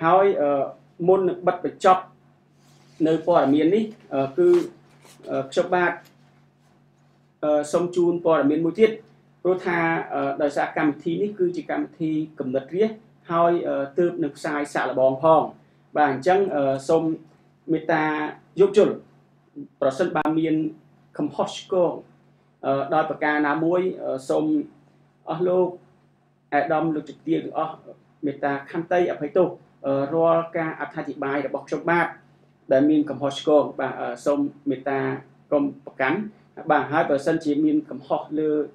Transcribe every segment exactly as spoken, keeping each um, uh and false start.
Hỏi môn bật bật chọc nơi bỏ miền đi cứ chọc bạc xong chun bỏ miền mùi thiết rồi thà đời xa cảm thi ní cứ chỉ cảm thi cầm đất riết hỏi tớp nực sai xa là bóng phòng và hành chăng xong người ta giúp chụp bởi sân ba miền không hot school đòi bà ca ná muối xong ở lúc ở đông lực trực tiên ở người ta khăn tay ở phải tục rồi ca áp thả thị bài đã bọc trong bạc để mình cầm hot school và xong người ta cầm bà cắn bà hai bà sân chỉ mình cầm hot lưu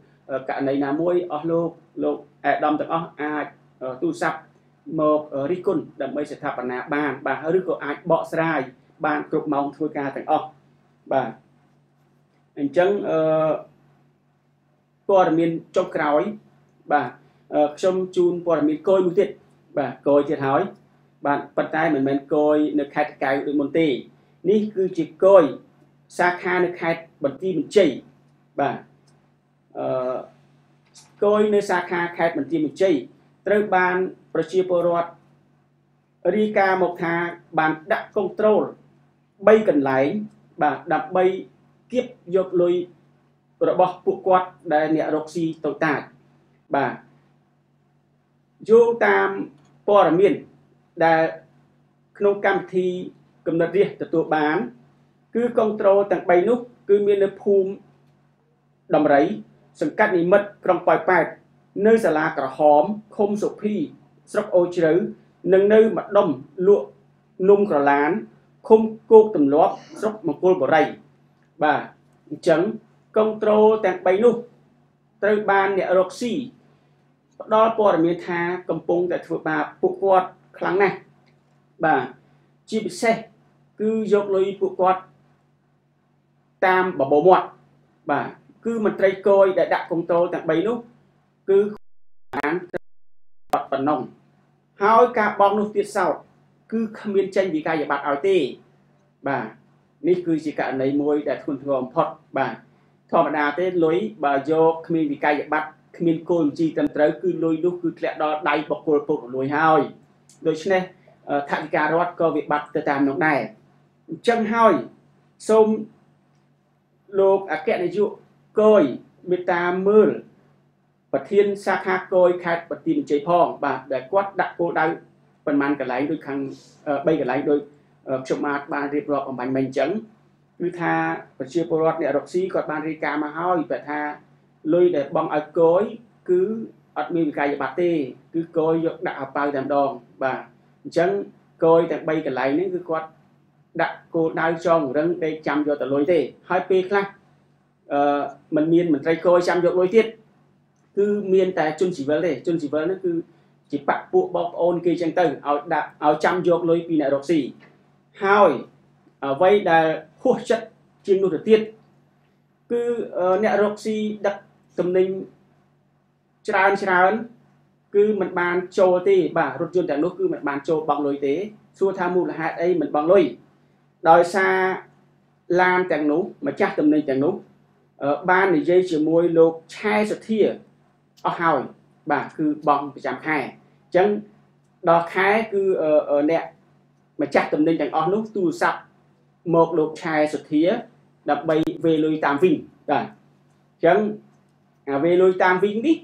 cả này ná muối ở lúc lúc ở đông tầng ai tu sắp một rít cun đầm bây sẽ thả bà ná bàn bà hơi rứt của ai bỏ xa rai bàn cực mong thôi ca tầng ốc bà anh chẳng bỏ mình trong khói và trong chun bỏ mình coi mũi tiết và coi thiệt hỏi bạn bắt tay mình mình coi nước khách cái được một tỷ ní cứ chỉ coi xa kha nước khách bật đi mình chảy và coi nơi xa kha khách bật đi mình chảy tới bàn prachipurot rika một thà bạn đặt control bay cần lái và đặt bay kiếp dọc lôi bọc cuộc quạt để nẹ rốc si tồn tại và dù tam bỏ miền để không cam thi cầm đặt riêng từ tụi bán cứ control tặng bay nút cứ miền nơi phùm đầm rẫy sân cát ní mật trong bài bài nơi xà là cả hóm không sổ phi sốc ô chữ nâng nơi mặt đông lụa nung cả lán không cô tầm lót sốc mà cô bỏ rầy và chẳng control tặng bay nút tới ban nẹ rốc si đó bỏ miền tha cầm bông tại thuộc bà phụ quạt kháng này bà chỉ bị xe cứ dọc lối phụ quạt tam bảo bổ mọt bà cứ mình trai coi để đặt công tố tặng bấy nút cứ án bật bật nồng hỏi cả bóng nút tiết sau cứ không biên tranh vì cái gì bạc áo tê bà ní cứ chỉ cả lấy môi để thuần thường phật bà thọ bà đà tới lối bà dọc không biên vì cái gì bạc mình còn chỉ cần tới cứ lôi lúc cứ lẽ đó đầy bọc cổ của lôi hoi đối với này thằng cà rốt có việc bắt từ tam nóc này chân hoi xôm lục à kẹt này dụ coi mười tám mươi và thiên sa kha coi khát và tìm chế phong và để quát đặt cô đăng phần màn cả lái đôi khăn bay cả lái đôi chụp mặt bàn riệp rọt ở bàn mình trắng như tha và chia bồ rọt này rọt xí còn bàn rica mà hoi và tha lôi để bong ở cối cứ ở miền cài bát tê cứ coi đã bao đầm đòn và chẳng coi thằng bay cái lại nên cứ quát đặt cô đau cho răng để chăm cho tờ lôi tê hai p khác mình miền mình trai coi chăm cho lôi tiết cứ miền tại chun chỉ vấn đề chun chỉ vấn nó cứ chỉ bạc bộ bọc ôn kia chẳng từ áo đặt áo chăm cho lôi pin lại đọc gì hoi vậy là hút chất trên lôi tiết cứ nẹt đọc gì đặt tầm ninh tràn tràn cứ mình bàn trồ thì bà rút run tại lúc cứ mình bàn trồ bằng lối tế xua tham mưu là hạt ấy mình bằng lối đòi xa làm chẳng nú mà chắc tầm ninh chẳng nú ban này dây chỉ môi lột chai sọt thìa ở hào bà cứ bằng phải chạm khai chẳng đó khai cứ ở nẹt mà chắc tầm ninh chẳng ở lúc tu sập một lột chai sọt thìa đập bay về lối tam vinh rồi chẳng về lối tam vinh đi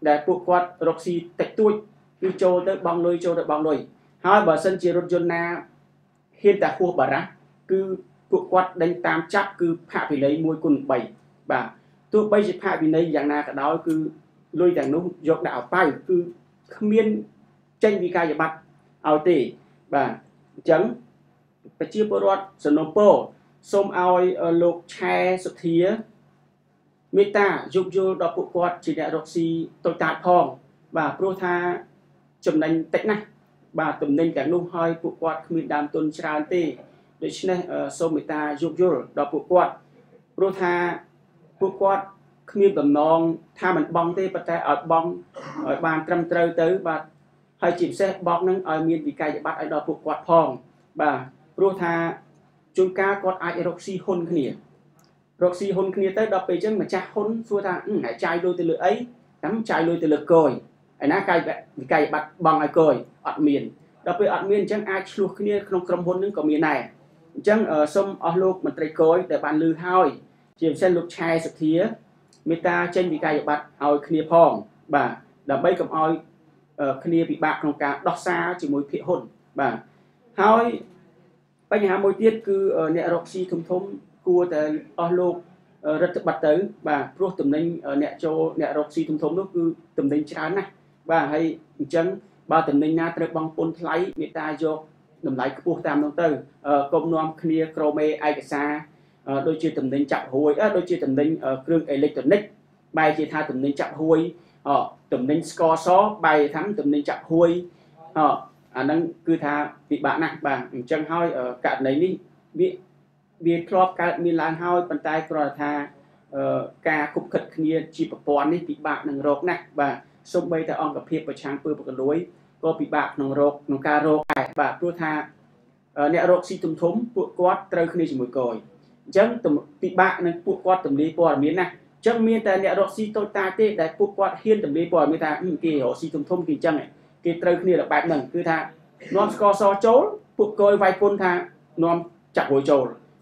để buộc quạt roxy tách túi đi châu tới băng lôi châu tới băng lôi hai bà sân chỉ rút run na hiện tại khu bà ra cứ buộc quạt đánh tam chắc cứ hạ vì lấy môi cùn bảy bà tôi bây giờ hạ vì lấy dạng na cả đó cứ lôi dạng nông dọc đảo bay cứ không miên tranh vì cái gì bắt ao tỉ bà trắng và chia bơ rót sơn nông bồ xôm ao lục che sụt thía mê ta dùng vô đọc bộ quạt chỉ để đọc xì tội tạp hòn và pro tha chùm đánh tách này bà tùm nên cả nụ hơi phụ quạt mình đàm tôn tràn tê để cho nên sâu người ta dục dùl đó phụ quạt rồi thà phụ quạt mình tầm non thà mình bong tê bà ta ở bong ở bàn trăm trâu tới và hơi chìm xe bong nâng ở miền vì cây bắt ở đó phụ quạt phòng bà rồi thà chúng ta có ai rốc si hôn khỉ rốc si hôn khỉ tới đó bây giờ mà cha hôn xua thà hãy chai đôi từ lửa ấy nắm chai đôi từ lửa cồi ai nói cái cái bật bằng ai cười ọt miền, đặc biệt ọt miền chẳng ai chụp cái này không cầm hôn những cái miền này, chẳng ở sông ở lục mình tây cối để bàn lư hoi, chiếm sen lục chai sập thía, người ta trên bị cái bật hoi kia phong, bà đặc biệt cầm hoi kia bị bạc trong cả đọt xa chỉ mối phe hồn, bà hoi bây giờ mối tiết cứ nẹt rọc xi thông thông cua từ ở lục rất bật tới, bà pro tầm nên nẹt cho nẹt rọc xi thông thông nó cứ tầm nên chán này. Và hay chẳng ba tầm nên na tới bằng bốn lấy người ta vô đầm lấy cái buộc tam đồng tư công nom kia chrome ai xa đôi chia tầm nên chậm hồi đôi chia tầm nên kêu electronic bài chia tha tầm nên chậm hồi tầm nên score số bài thắng tầm nên chậm hồi à năng cứ tha bị bạn nặng và chẳng hơi cả đấy đi bị bị club cả Milan hơi bàn tay còn tha ca khúc khật kia chỉ một con đi bị bạn nặng rộp nặng và sông bay ta ông gặp hiệp và chàng bơi bậc lối có bị bạc nòng rộc nòng cà rộc và pro tha nẹt rộc si tụm thốn buộc quát treo khơi chỉ một còi chẳng tụm bị bạc nên buộc quát tụm lê bò miếng này chẳng miếng ta nẹt rộc si tôi ta tê đại buộc quát hiên tụm lê bò miếng ta kì họ si tụm thốn kì chẳng này kì treo khơi là bạc nằng cứ tha non score so chốn buộc còi vài pôn tha non chặt hồi chồn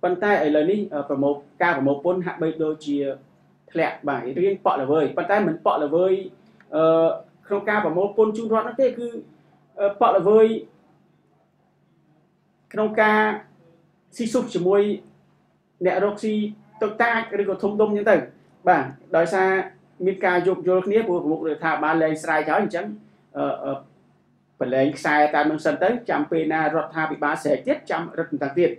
bàn tay ấy lời ní và một ca và một bốn hạ bây đôi chia lẹ bà ấy riêng bọ là vơi bàn tay mình bọ là vơi không ca và một bốn chung đoạn nó thế cứ bọ là với trong ca si sụp chỉ môi nẹt rốc si tơ ta cái còn thông đông như thế bà đòi xa miền ca dục dục nghĩa của một người thả ba lên sai cháu anh chấm phần lên sai ta nông sân tới chạm pena rọt tha bị ba sẽ tiếp chạm rất là tiệt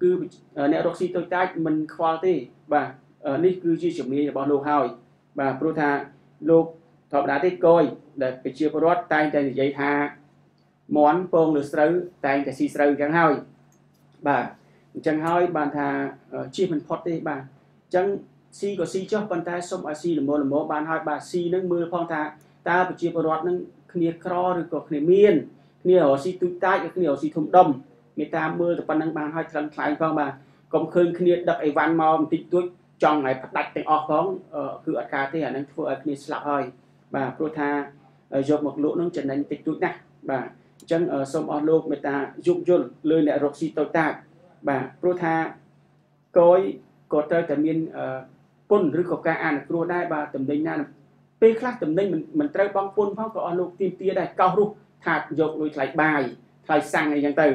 cứ nẹt roxy tôi tay mình khoa tê, bà, ní cứ chia chủng này bỏ lục hai, bà pro tha lục thọ đá tê coi để chia bọt tay trên dây tha món phong được sâu tay cái xì sâu chẳng hơi bà chẳng hơi bàn thà chia mình phật đi bà chẳng xì có xì cho bàn tay xong ở xì là mồ là mồ bàn hơi bà xì nâng mưa phong thà ta bị chia vào đoạt nâng khía cro rồi còn khía miên khía họ xì túi tay khía họ xì thùng đầm người ta mưa từ bàn nâng bàn hơi trắng thay phong bà còn khơi khía đập ấy van mò một tí túi trong ngày đặt đặt tiếng ọt phóng cứ ở cá thế à nâng phơi khía sập hơi bà pro tha dọc một lỗ nâng chân nâng tí túi nè bà chẳng ở sông ở lục người ta dụng dụng lưỡi nẹt rọc xì tơ ta bà pro tha coi có tới tầm miền quân rực cọc ca ăn pro đai bà tầm đây nha pe khác tầm đây mình mình tới băng quân pháo có ở lục tìm tia đai cao rục thạt dọc lưỡi lại bài lại sang này chẳng từ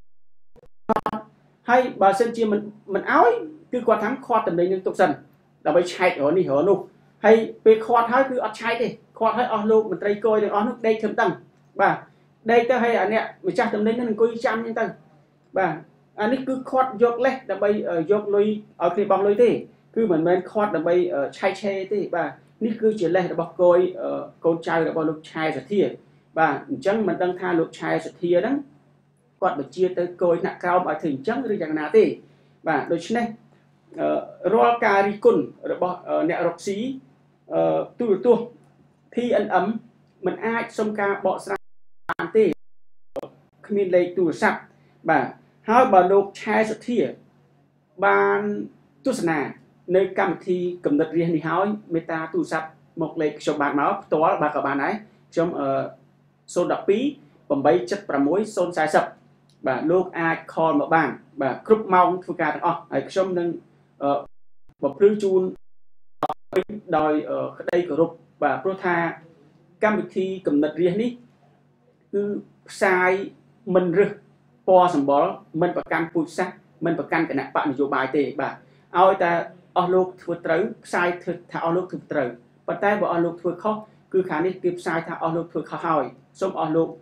hay bà xem chia mình mình áo ấy cứ qua thắng kho tùm ninh những tục dần là phải chạy ở đi hở luôn hay về kho thái cứ ăn chạy đi kho thái ăn luôn mình tây coi được ăn nước đây thêm tầng bà đây ta hay anh nè mình chắc tùm ninh nên coi chăm những tầng bà anh ấy cứ khót dọc lên là bây dọc lối ở khi bóng lối thế cứ mình mình khót là bây chai chê thế và ní cứ chỉ lên là bọc coi con trai là bao lục chai sạch thiệt và chẳng mình đang tha lục chai sạch thiệt đó còn được chia tới coi nặng cao và thỉnh chẳng được chẳng nào thế và đối với này roa cà ri cun là bọ nẹo rọc xí tu tu thi ấn ấm mình ai xong ca bọ sang thế khi mình lấy tu sạch và hai bà lục chai sạch thiệt ban tu sạch nơi cầm thì cầm đặt riêng đi hỏi người ta tu sạch một lệ cho bạn máu tỏa bà cả bạn ấy trong số đặc bí bằng bấy chất bà mối xôn sai sập bà lúc ai còn một bàn bà cúp mong phương ca đó ở trong nâng một lưu chun đòi ở đây của rục và protha cầm thì cầm đặt riêng đi cứ sai mình rực po sầm bó mình và căn phụt sắc mình và căn cái nạp bạn dù bài tệ bà ai ta ở lúc vừa tới sai thật thà ở lúc thực tới và tay vào ở lúc vừa khóc cứ khả năng kịp sai thà ở lúc vừa khó hỏi xong ở lúc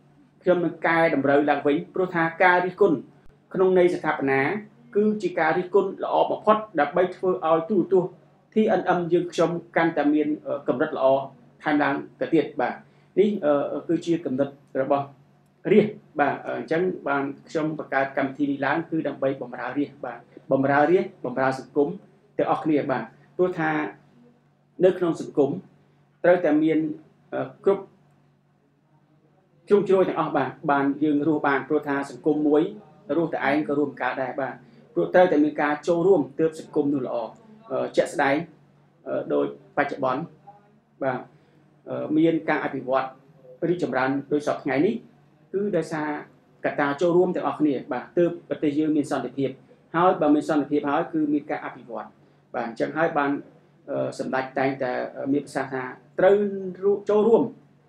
trong nâng cài đầm rơi làng vĩnh protha cà ri côn không nay sẽ thạp ná cứ chỉ cà ri côn là o mà phật đã bay thua ao tu tu thì ân âm dương trong can tam miên cầm đất là o tham lang cả tiệt bà đi cứ chia cầm đất rồi bò riêng bà chẳng bằng trong bậc cà cầm thì đi láng cứ đầm bay bầm ra riêng bà bầm ra riết bầm ra sụp cúng từ óc liền bà tôi tha nước non sụp cúng tới tầm miền cướp chung chơi thằng óc bà bàn dừng ru bàn tôi tha sụp cúng muối ru tại anh có ruộng cá đại bà tới tầm miền cá châu ruộng tước sụp cúng nuôi lọ chẹt đáy đôi ba chẹt bón bà miền cá ai bị vọt đi chậm ran đôi sọt ngày ní cứ đa xa cả ta châu ruộng từ óc liền bà tước bật tay dưa miền sòn để thiệp hỏi bà mình xong thì hỏi cứ miếng cá áp bị vọt và chẳng hỏi bạn sầm đạch tay ta miếng sa tha trơn châu ruộng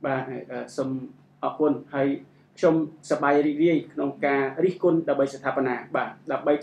bà xông áo quần hay xông sập bài riêng nông ca riêng quân đã bay sập tháp bà đã bay